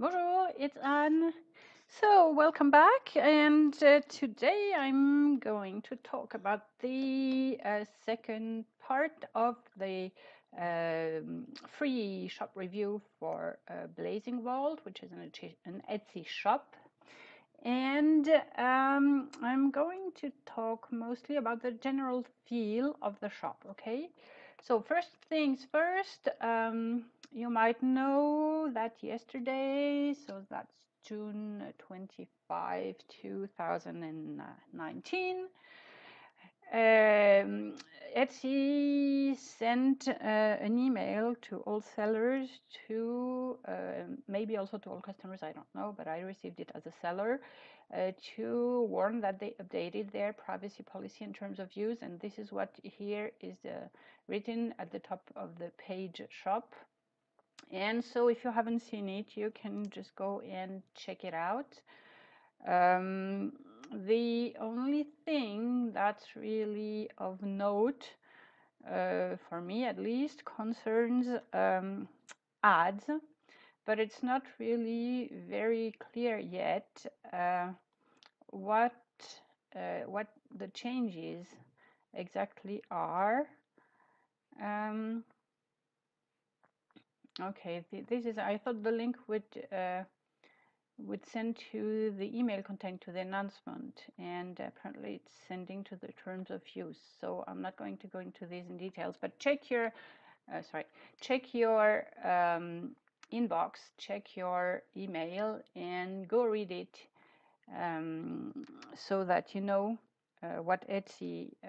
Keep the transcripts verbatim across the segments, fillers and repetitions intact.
Bonjour, it's Anne. So welcome back, and uh, today I'm going to talk about the uh, second part of the um, free shop review for uh, Blazing Vault, which is an, an Etsy shop. And um, I'm going to talk mostly about the general feel of the shop, okay? So first things first, um, you might know that yesterday, so that's June twenty-fifth, two thousand nineteen, um, Etsy sent uh, an email to all sellers, to uh, maybe also to all customers, I don't know, but I received it as a seller, uh, to warn that they updated their privacy policy in terms of use. And this is what here is uh, written at the top of the page shop. And so if you haven't seen it, you can just go and check it out. Um, the only thing that's really of note, uh, for me at least, concerns um, ads, but it's not really very clear yet uh, what, uh, what the changes exactly are. Um, Okay, this is, I thought the link would uh, would send to the email contained to the announcement, and apparently it's sending to the terms of use. So I'm not going to go into these in details, but check your, uh, sorry, check your um, inbox, check your email, and go read it um, so that you know uh, what Etsy uh,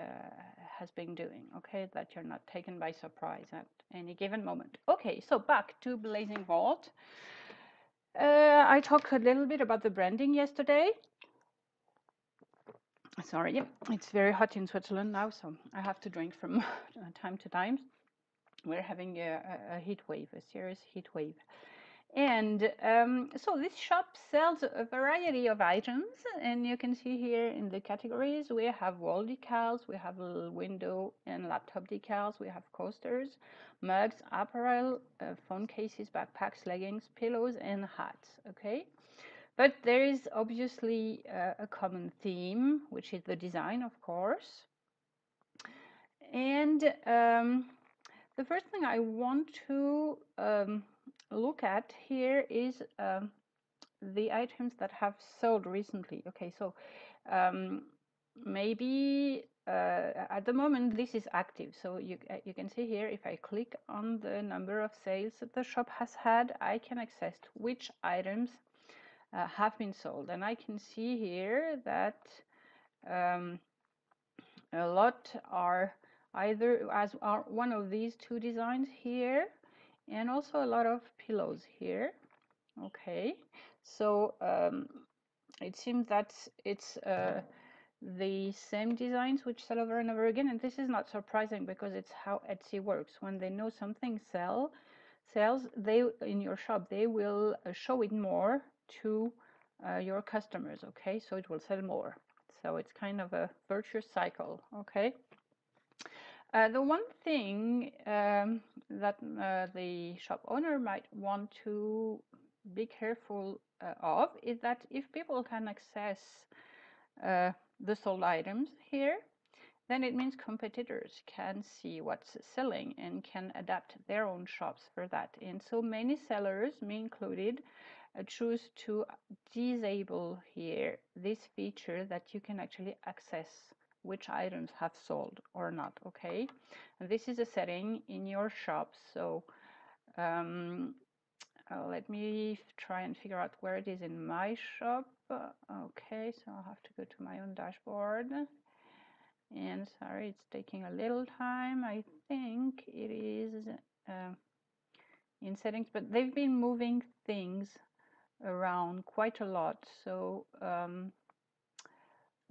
has been doing, okay, that you're not taken by surprise at any given moment. Okay, so back to Blazing Vault. Uh, I talked a little bit about the branding yesterday. Sorry, it's very hot in Switzerland now, so I have to drink from time to time. We're having a, a heat wave, a serious heat wave. And um, so this shop sells a variety of items, and you can see here in the categories we have wall decals, we have window and laptop decals, we have coasters, mugs, apparel, uh, phone cases, backpacks, leggings, pillows, and hats, okay? But there is obviously uh, a common theme, which is the design, of course. And um, the first thing I want to um, look at here is um, the items that have sold recently. Okay, so um, maybe uh, at the moment this is active, so you, you can see here if I click on the number of sales that the shop has had, I can access which items uh, have been sold, and I can see here that um, a lot are either as are one of these two designs here, and also a lot of pillows here. Okay, so um, it seems that it's uh, the same designs which sell over and over again, and this is not surprising because it's how Etsy works. When they know something sell sells, they in your shop they will show it more to uh, your customers. Okay, so it will sell more. So it's kind of a virtuous cycle. Okay. Uh, the one thing um, that uh, the shop owner might want to be careful uh, of is that if people can access uh, the sold items here, then it means competitors can see what's selling and can adapt their own shops for that. And so many sellers, me included, uh, choose to disable here this feature that you can actually access which items have sold or not, okay? And this is a setting in your shop, so um, uh, let me try and figure out where it is in my shop. Uh, okay, so I'll have to go to my own dashboard, and sorry, it's taking a little time. I think it is uh, in settings, but they've been moving things around quite a lot, so um,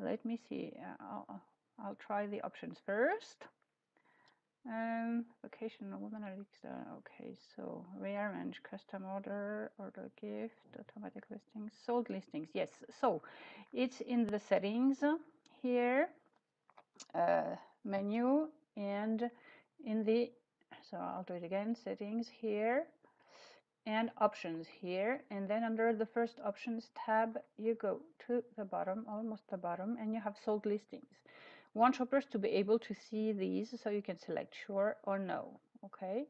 let me see. I'll, I'll try the options first. Um, vacation, woman, okay, so rearrange custom order, order gift, automatic listings, sold listings. Yes, so it's in the settings here, uh, menu, and in the, so I'll do it again, settings here, and options here, and then under the first options tab you go to the bottom, almost the bottom, and you have sold listings. Want shoppers to be able to see these, so you can select sure or no. Okay,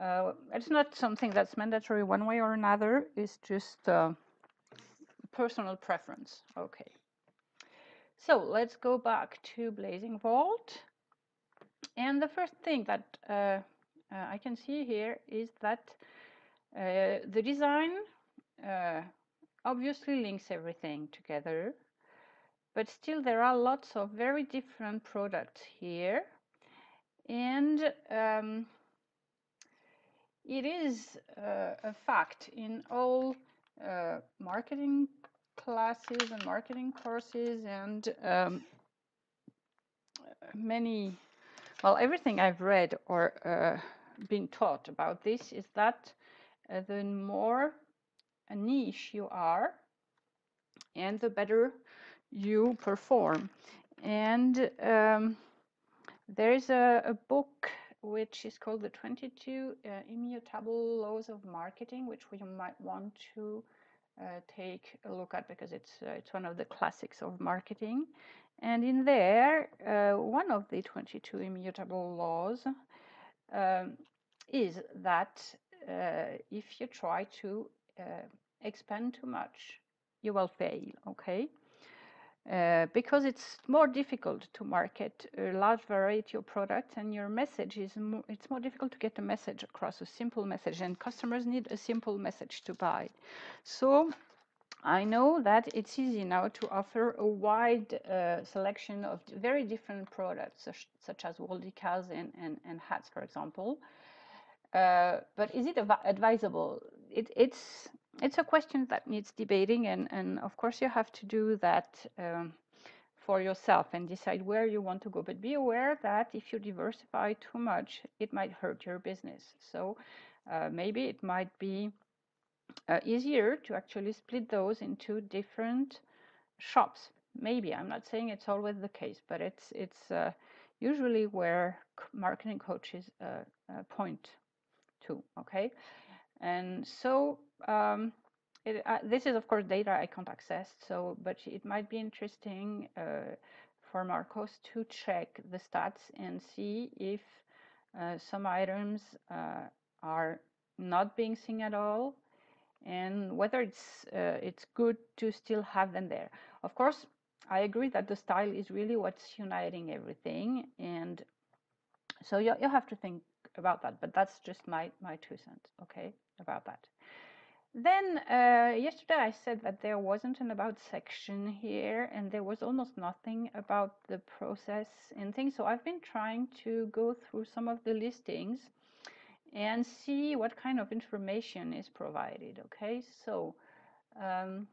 uh, it's not something that's mandatory one way or another, it's just uh, personal preference. Okay, so let's go back to Blazing Vault, and the first thing that uh, uh, I can see here is that Uh, the design uh, obviously links everything together, but still there are lots of very different products here, and um, it is uh, a fact in all uh, marketing classes and marketing courses and um, many, well, everything I've read or uh, been taught about this is that Uh, the more a niche you are, and the better you perform. And um, there is a, a book which is called The twenty-two uh, Immutable Laws of Marketing, which we might want to uh, take a look at, because it's uh, it's one of the classics of marketing. And in there, uh, one of the twenty-two immutable laws um, is that Uh, if you try to uh, expand too much, you will fail, okay? Uh, because it's more difficult to market a large variety of products, and your message is more, it's more difficult to get a message across, a simple message, and customers need a simple message to buy. So I know that it's easy now to offer a wide uh, selection of very different products, such, such as wall decals and, and, and hats, for example. Uh, but is it advisable? It, it's it's a question that needs debating, and, and of course you have to do that um, for yourself and decide where you want to go. But be aware that if you diversify too much, it might hurt your business. So uh, maybe it might be uh, easier to actually split those into different shops. Maybe, I'm not saying it's always the case, but it's it's uh, usually where marketing coaches uh, uh, point. Okay, and so um, it, uh, this is of course data I can't access, so but it might be interesting uh, for Marcos to check the stats and see if uh, some items uh, are not being seen at all, and whether it's uh, it's good to still have them there. Of course, I agree that the style is really what's uniting everything, and so you, you have to think about that, but that's just my my two cents, okay, about that. Then uh, yesterday I said that there wasn't an about section here, and there was almost nothing about the process and things, so I've been trying to go through some of the listings and see what kind of information is provided. Okay, so um,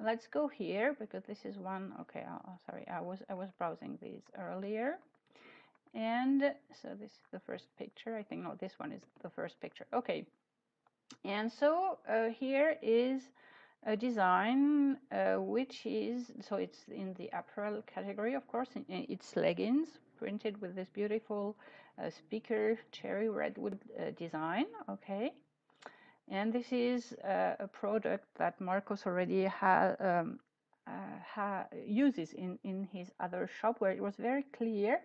let's go here, because this is one. Okay, oh, sorry, I was I was browsing these earlier. And so this is the first picture, I think. No, this one is the first picture. Okay, and so uh, here is a design uh, which is, so it's in the apparel category, of course, in, in it's leggings printed with this beautiful uh, speaker cherry redwood uh, design. Okay, and this is uh, a product that Marcos already has um, uh, ha uses in in his other shop, where it was very clear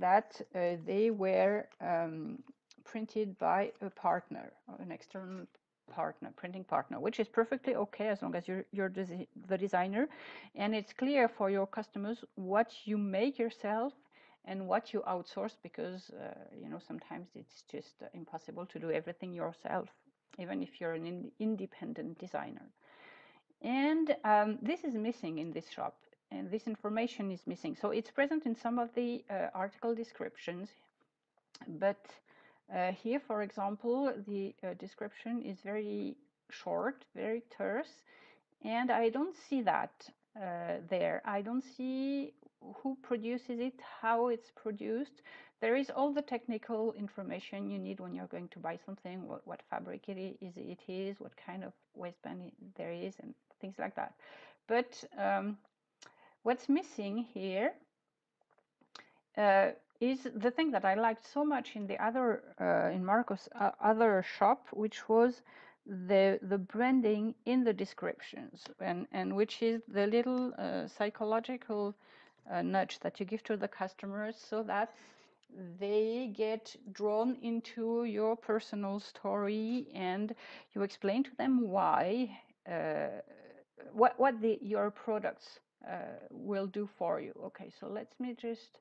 that uh, they were um, printed by a partner, an external partner, printing partner, which is perfectly okay as long as you're, you're desi the designer, and it's clear for your customers what you make yourself and what you outsource, because uh, you know, sometimes it's just uh, impossible to do everything yourself, even if you're an in independent designer. And um, this is missing in this shop. And this information is missing. So it's present in some of the uh, article descriptions, but uh, here, for example, the uh, description is very short, very terse, and I don't see that uh, there. I don't see who produces it, how it's produced. There is all the technical information you need when you're going to buy something, what, what fabric it is, it is, what kind of waistband there is, and things like that. But um, what's missing here uh, is the thing that I liked so much in the other, uh, in Marcos' uh, other shop, which was the the branding in the descriptions, and and which is the little uh, psychological uh, nudge that you give to the customers so that they get drawn into your personal story, and you explain to them why uh, what what the your products uh, will do for you. Okay, so let me just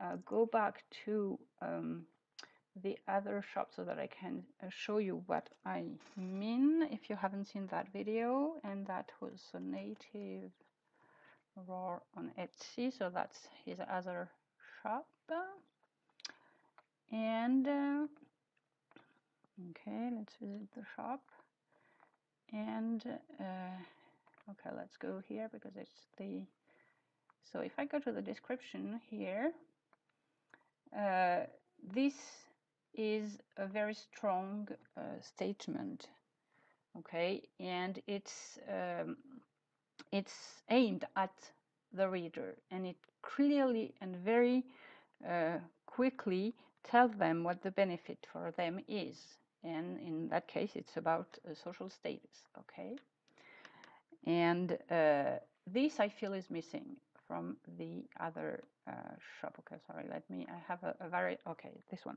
uh, go back to um, the other shop so that I can show you what I mean, if you haven't seen that video. And that was a Native Roar on Etsy, so that's his other shop. And uh, okay, let's visit the shop. And uh, okay, let's go here, because it's the, so if I go to the description here, uh, this is a very strong uh, statement, okay, and it's um, it's aimed at the reader, and it clearly and very uh, quickly tells them what the benefit for them is, and in that case it's about uh, social status, okay. And uh, this I feel is missing from the other uh, shop. Okay, sorry, let me, I have a, a very, okay, this one.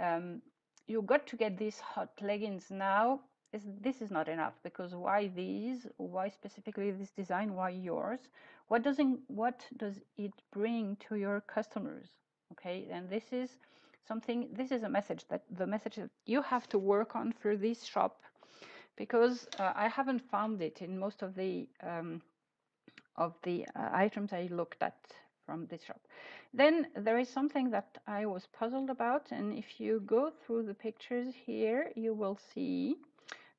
Um, you got to get these hot leggings now. Is, this is not enough, because why these? Why specifically this design? Why yours? What doesn't, what does it bring to your customers? Okay, and this is something, this is a message that, the message that you have to work on for this shop, because uh, I haven't found it in most of the, um, of the uh, items I looked at from this shop. Then there is something that I was puzzled about, and if you go through the pictures here, you will see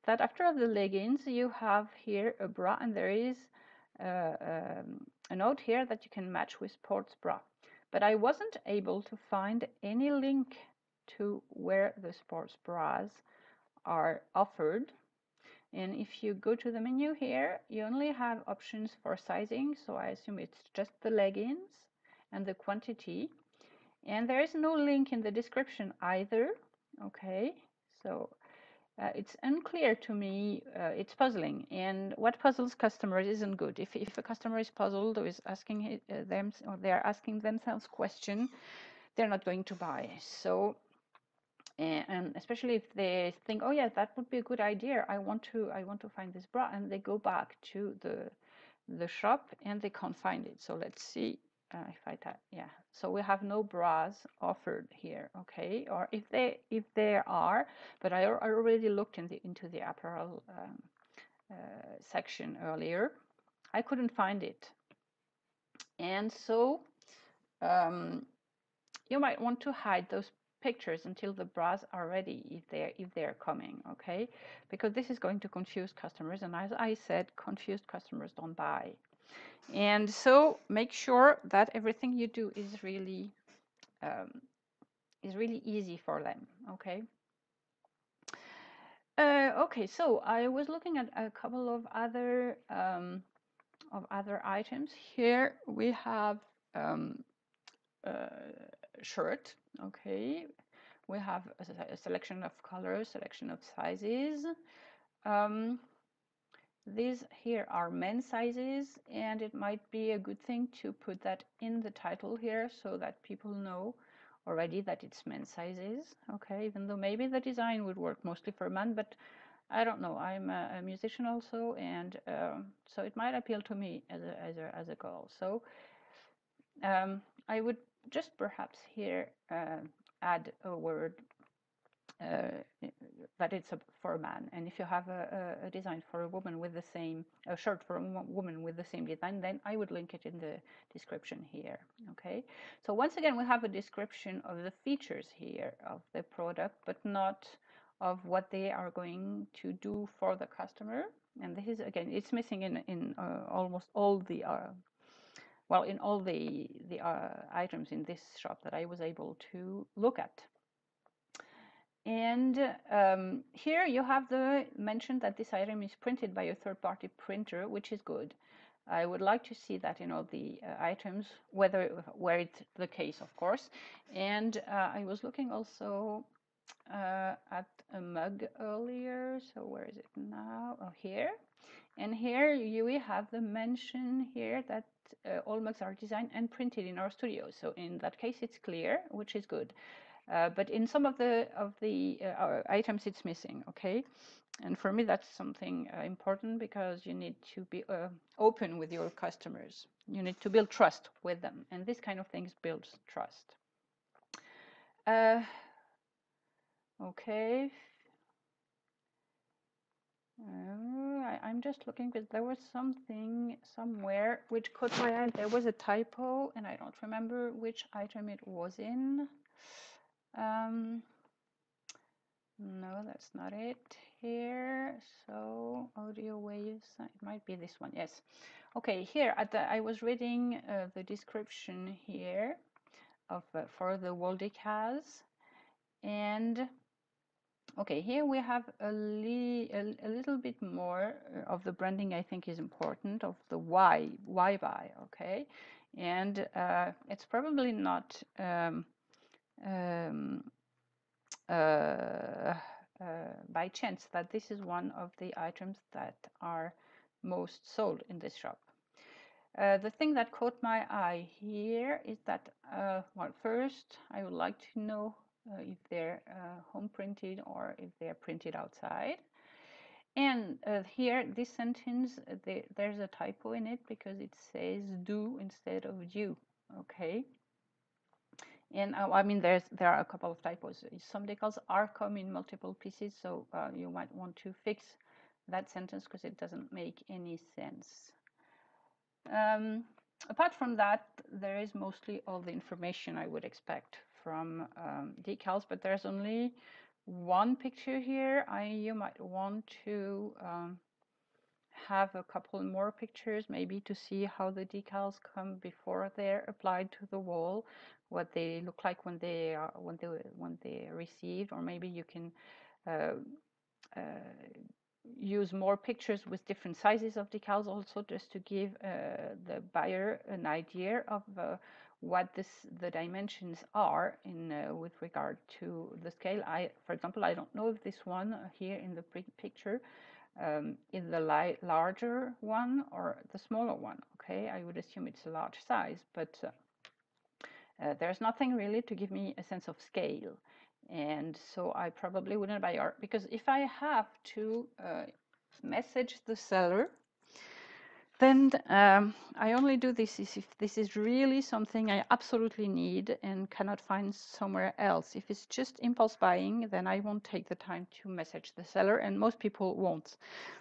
that after the leggings you have here a bra, and there is uh, um, a note here that you can match with sports bra, but I wasn't able to find any link to where the sports bras are offered. And if you go to the menu here, you only have options for sizing, so I assume it's just the leggings and the quantity. And there is no link in the description either, okay? So uh, it's unclear to me, uh, it's puzzling. And what puzzles customers isn't good. If, if a customer is puzzled or is asking uh, them, or they are asking themselves questions, they're not going to buy. So, and especially if they think, oh yeah, that would be a good idea, I want to I want to find this bra, and they go back to the the shop and they can't find it. So let's see uh, if I type, yeah, so we have no bras offered here, okay, or if they if there are, but I, I already looked in the into the apparel um, uh, section earlier, I couldn't find it. And so um, you might want to hide those pictures until the bras are ready, if they're if they're coming, okay, because this is going to confuse customers, and as I said, confused customers don't buy. And so make sure that everything you do is really um, is really easy for them, okay. Uh, okay, so I was looking at a couple of other um, of other items. Here we have um, uh, shirt, okay, we have a, a selection of colors, selection of sizes. Um, these here are men's sizes, and it might be a good thing to put that in the title here so that people know already that it's men's sizes, okay, even though maybe the design would work mostly for men, but I don't know, I'm a, a musician also, and um, so it might appeal to me as a, as a, as a girl. So um, I would just perhaps here uh, add a word uh, that it's a, for a man, and if you have a, a design for a woman with the same, a shirt for a woman with the same design, then I would link it in the description here, okay. So once again we have a description of the features here of the product, but not of what they are going to do for the customer, and this is again, it's missing in, in uh, almost all the uh, well, in all the, the uh, items in this shop that I was able to look at. And um, here you have the mention that this item is printed by a third-party printer, which is good. I would like to see that in all the uh, items, whether where it's the case, of course. And uh, I was looking also uh, at a mug earlier. So where is it now? Oh, here. And here you we have the mention here that uh, all mugs are designed and printed in our studio. So in that case, it's clear, which is good. Uh, but in some of the of the uh, items, it's missing. Okay, and for me, that's something uh, important, because you need to be uh, open with your customers. You need to build trust with them, and this kind of things builds trust. Uh, okay. Uh, I, I'm just looking, because there was something somewhere which caught my eye. There was a typo, and I don't remember which item it was in. Um, no, that's not it here. So audio waves, it might be this one. Yes. Okay, here at the, I was reading uh, the description here of uh, for the wall decals, and okay, here we have a, li a, a little bit more of the branding. I think is important, of the why, why buy. Okay, and uh, it's probably not um, um, uh, uh, by chance that this is one of the items that are most sold in this shop. Uh, the thing that caught my eye here is that, uh, well, first I would like to know Uh, if they're uh, home printed or if they're printed outside. And uh, here, this sentence, they, there's a typo in it, because it says do instead of due. Okay. And uh, I mean, there's there are a couple of typos. Some decals are come in multiple pieces, so uh, you might want to fix that sentence, because it doesn't make any sense. Um, apart from that, there is mostly all the information I would expect from um, decals, but there's only one picture here. I you might want to um, have a couple more pictures, maybe, to see how the decals come before they're applied to the wall, what they look like when they are when they when they are received, or maybe you can uh, uh, use more pictures with different sizes of decals also, just to give uh, the buyer an idea of uh, what this the dimensions are in uh, with regard to the scale. I, for example, I don't know if this one here in the picture um, is the li larger one or the smaller one. Okay, I would assume it's a large size, but uh, uh, there's nothing really to give me a sense of scale, and so I probably wouldn't buy art, because if I have to uh, message the seller, then um, I only do this if this is really something I absolutely need and cannot find somewhere else. If it's just impulse buying, then I won't take the time to message the seller, and most people won't.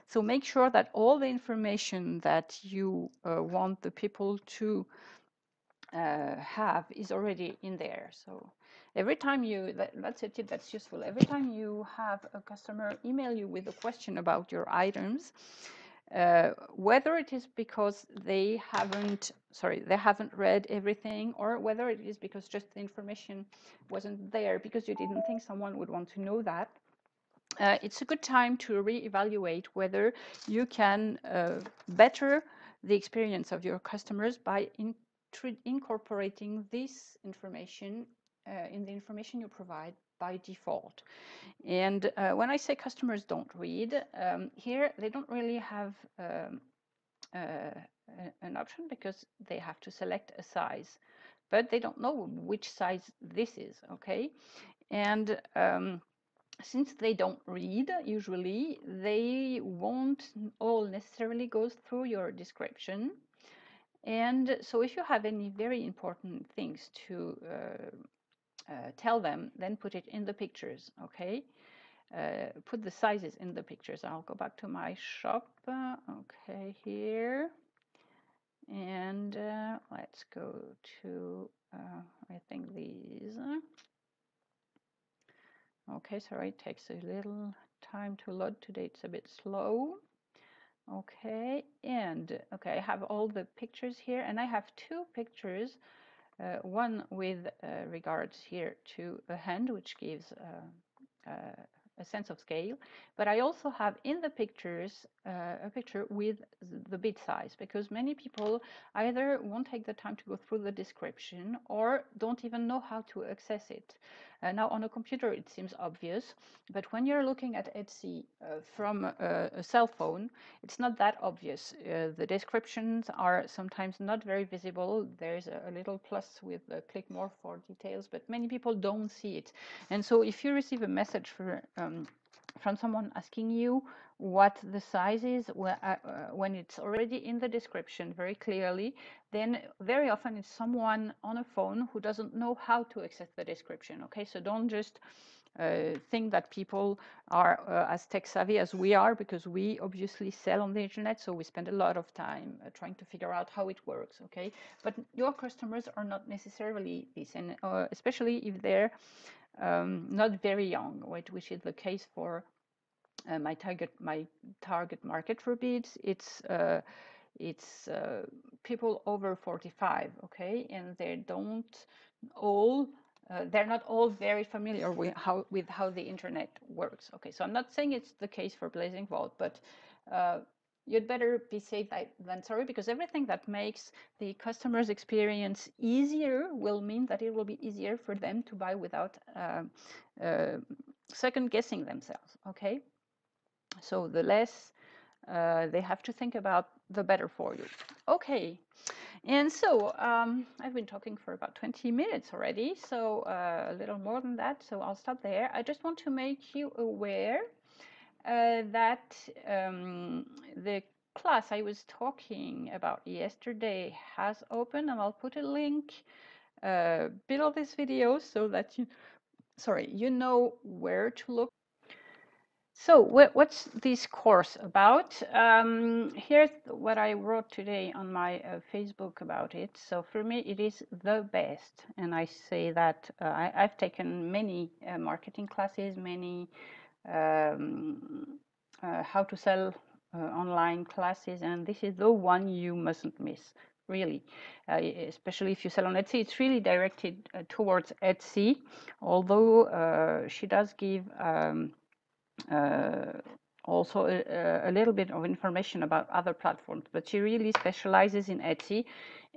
So make sure that all the information that you uh, want the people to uh, have is already in there. So every time you, that, that's a tip that's useful, every time you have a customer email you with a question about your items, Uh, whether it is because they haven't, sorry, they haven't read everything, or whether it is because just the information wasn't there because you didn't think someone would want to know that, uh, it's a good time to reevaluate whether you can uh, better the experience of your customers by in incorporating this information uh, in the information you provide by default. And uh, when I say customers don't read, um, here they don't really have um, uh, an option, because they have to select a size, but they don't know which size this is. Okay, and um, since they don't read, usually they won't all necessarily go through your description. And so if you have any very important things to uh, Uh, tell them, then put it in the pictures. Okay, uh, put the sizes in the pictures. I'll go back to my shop. Uh, okay, here, and uh, let's go to uh, I think these. Okay, sorry, it takes a little time to load today. It's a bit slow. Okay, and okay, I have all the pictures here, and I have two pictures. Uh, one with uh, regards here to a hand, which gives uh, uh, a sense of scale, but I also have in the pictures uh, a picture with the bid size, because many people either won't take the time to go through the description or don't even know how to access it. Uh, now on a computer it seems obvious, but when you're looking at Etsy uh, from a, a cell phone, it's not that obvious. Uh, the descriptions are sometimes not very visible. There's a, a little plus with uh, click more for details, but many people don't see it. And so if you receive a message for, um, from someone asking you what the size is, well, uh, when it's already in the description very clearly, then very often it's someone on a phone who doesn't know how to access the description. Okay, so don't just uh, think that people are uh, as tech savvy as we are, because we obviously sell on the internet, so we spend a lot of time uh, trying to figure out how it works. Okay, but your customers are not necessarily this, and uh, especially if they're um, not very young, right, which is the case for Uh, my target, my target market for beads, it's uh, it's uh, people over forty-five, okay, and they don't all, uh, they're not all very familiar with how with how the internet works, okay. So I'm not saying it's the case for Blazing Vault, but uh, you'd better be safe than sorry, because everything that makes the customer's experience easier will mean that it will be easier for them to buy without uh, uh, second guessing themselves, okay. So the less uh, they have to think about, the better for you. Okay, and so um, I've been talking for about twenty minutes already, so uh, a little more than that, so I'll stop there. I just want to make you aware uh, that um, the class I was talking about yesterday has opened, and I'll put a link uh, below this video so that you, sorry, you know where to look. So what's this course about? Um, here's what I wrote today on my uh, Facebook about it. So for me, it is the best. And I say that uh, I, I've taken many uh, marketing classes, many um, uh, how to sell uh, online classes, and this is the one you mustn't miss, really. Uh, especially if you sell on Etsy, it's really directed uh, towards Etsy, although uh, she does give um, Uh, also a, a little bit of information about other platforms, but she really specializes in Etsy.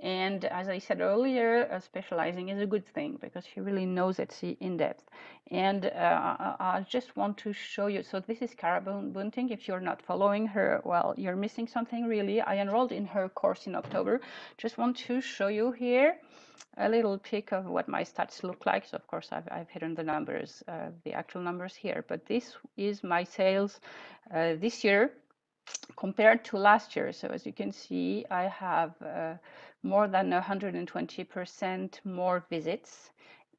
And as I said earlier, uh, specializing is a good thing because she really knows Etsy in depth. And uh, I, I just want to show you. So this is Kara Buntin. If you're not following her, well, you're missing something really. I enrolled in her course in October. Just want to show you here a little pic of what my stats look like. So of course, I've, I've hidden the numbers, uh, the actual numbers here, but this is my sales uh, this year compared to last year. So as you can see, I have uh, more than one hundred twenty percent more visits,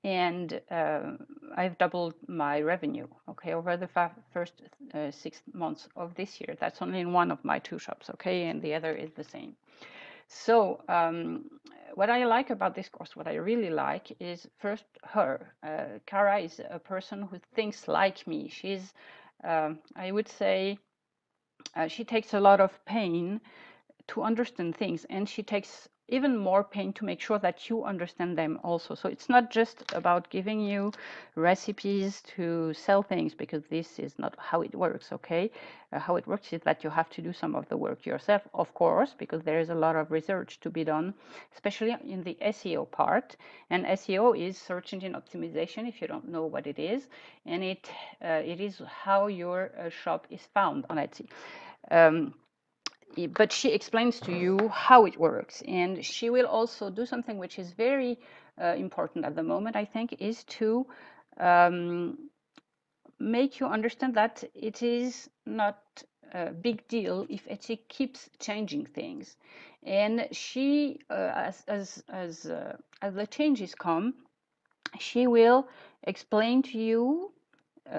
and uh, I've doubled my revenue, okay, over the fa first uh, six months of this year. That's only in one of my two shops, okay, and the other is the same. So um, what I like about this course, what I really like is first her. Uh, Kara is a person who thinks like me. She's, um, I would say, uh, she takes a lot of pain to understand things, and she takes even more pain to make sure that you understand them also. So it's not just about giving you recipes to sell things, because this is not how it works, okay? Uh, how it works is that you have to do some of the work yourself, of course, because there is a lot of research to be done, especially in the S E O part. And S E O is search engine optimization, if you don't know what it is, and it uh, it is how your uh, shop is found on Etsy. Um, But she explains to you how it works, and she will also do something which is very uh, important at the moment, I think, is to um, make you understand that it is not a big deal if Etsy keeps changing things. And she, uh, as, as, as, uh, as the changes come, she will explain to you Uh,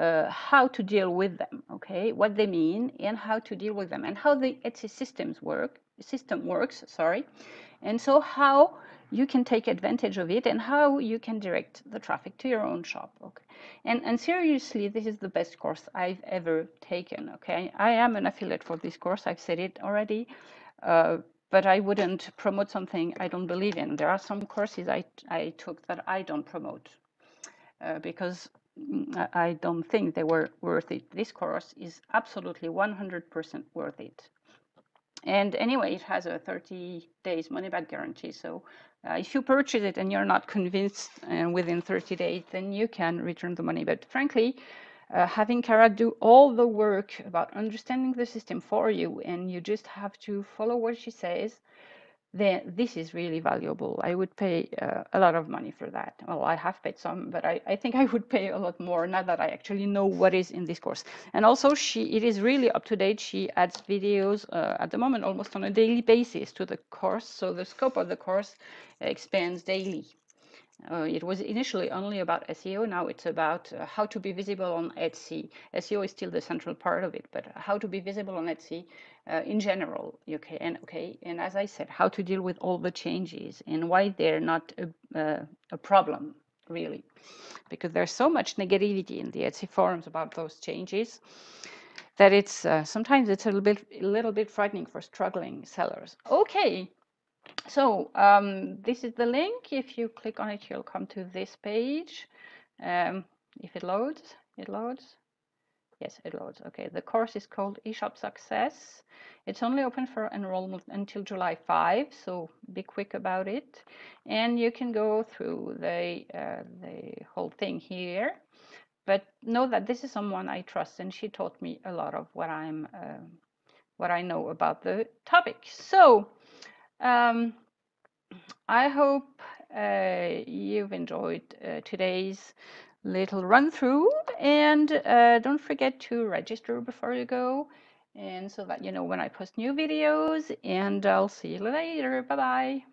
how to deal with them, okay, what they mean and how to deal with them, and how the Etsy systems work, system works, sorry, and so how you can take advantage of it and how you can direct the traffic to your own shop, okay. And, and seriously, this is the best course I've ever taken, okay. I am an affiliate for this course, I've said it already, uh, but I wouldn't promote something I don't believe in. There are some courses I, I took that I don't promote uh, because I don't think they were worth it. This course is absolutely one hundred percent worth it. And anyway, it has a thirty days money back guarantee. So uh, if you purchase it and you're not convinced uh, within thirty days, then you can return the money. But frankly, uh, having Kara do all the work about understanding the system for you, and you just have to follow what she says, then this is really valuable. I would pay uh, a lot of money for that. Well, I have paid some, but I, I think I would pay a lot more now that I actually know what is in this course. And also, she it is really up to date. She adds videos uh, at the moment almost on a daily basis to the course. So the scope of the course expands daily. Uh, it was initially only about S E O. Now it's about uh, how to be visible on Etsy. S E O is still the central part of it, but how to be visible on Etsy uh, in general. Okay, and okay, and as I said, how to deal with all the changes and why they're not a, uh, a problem really, because there's so much negativity in the Etsy forums about those changes that it's uh, sometimes it's a little bit a little bit frightening for struggling sellers. Okay. So um, this is the link. If you click on it, you'll come to this page. Um, if it loads, it loads. Yes, it loads. Okay, the course is called eShop Success. It's only open for enrollment until July fifth, so be quick about it. And you can go through the, uh, the whole thing here. But know that this is someone I trust, and she taught me a lot of what, I'm, uh, what I know about the topic. So. Um, I hope uh, you've enjoyed uh, today's little run through, and uh, don't forget to register before you go, and so that you know when I post new videos, and I'll see you later. Bye bye.